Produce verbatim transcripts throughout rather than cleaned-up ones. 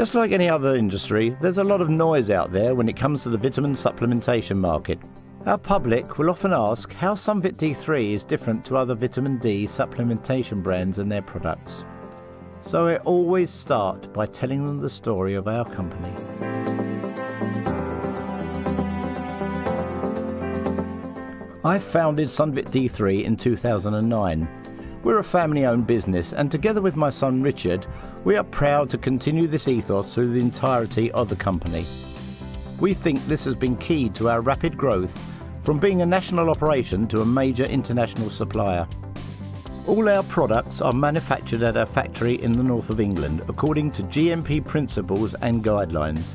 Just like any other industry, there's a lot of noise out there when it comes to the vitamin supplementation market. Our public will often ask how SunVit D three is different to other vitamin D supplementation brands and their products. So I always start by telling them the story of our company. I founded SunVit D three in two thousand nine. We're a family-owned business, and together with my son Richard, we are proud to continue this ethos through the entirety of the company. We think this has been key to our rapid growth from being a national operation to a major international supplier. All our products are manufactured at our factory in the north of England according to G M P principles and guidelines.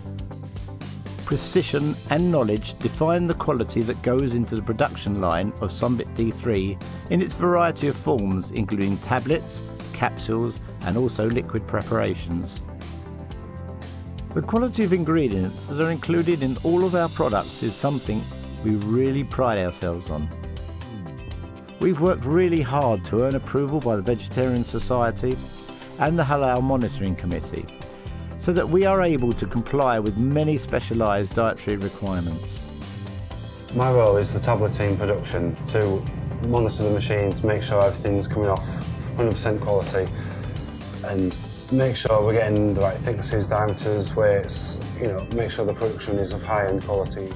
Precision and knowledge define the quality that goes into the production line of SunVit D three in its variety of forms, including tablets, capsules and also liquid preparations. The quality of ingredients that are included in all of our products is something we really pride ourselves on. We've worked really hard to earn approval by the Vegetarian Society and the Halal Monitoring Committee, so that we are able to comply with many specialised dietary requirements. My role is the tableting production, to monitor the machines, make sure everything's coming off one hundred percent quality, and make sure we're getting the right thicknesses, diameters, weights, you know, make sure the production is of high-end quality.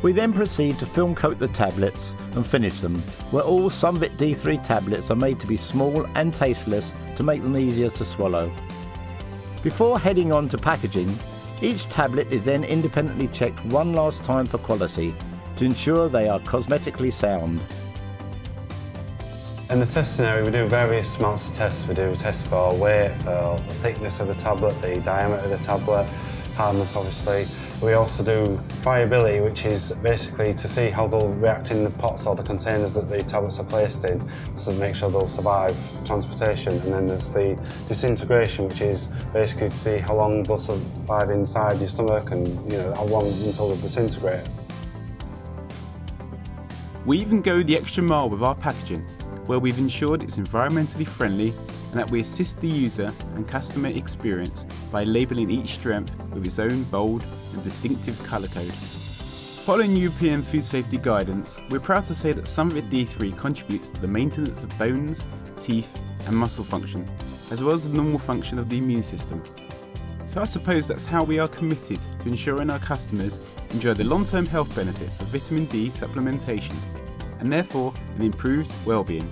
We then proceed to film coat the tablets and finish them, where all SunVit D three tablets are made to be small and tasteless to make them easier to swallow. Before heading on to packaging, each tablet is then independently checked one last time for quality, to ensure they are cosmetically sound. In the testing area we do various amounts of tests. We do tests for weight, for the thickness of the tablet, the diameter of the tablet, hardness obviously. We also do friability, which is basically to see how they'll react in the pots or the containers that the tablets are placed in, to make sure they'll survive transportation. And then there's the disintegration, which is basically to see how long they'll survive inside your stomach and, you know, how long until they disintegrate. We even go the extra mile with our packaging, where we've ensured it's environmentally friendly and that we assist the user and customer experience by labelling each strength with its own bold and distinctive colour code. Following European food safety guidance, we're proud to say that SunVit D three contributes to the maintenance of bones, teeth and muscle function, as well as the normal function of the immune system. So I suppose that's how we are committed to ensuring our customers enjoy the long-term health benefits of vitamin D supplementation, and therefore an improved well-being.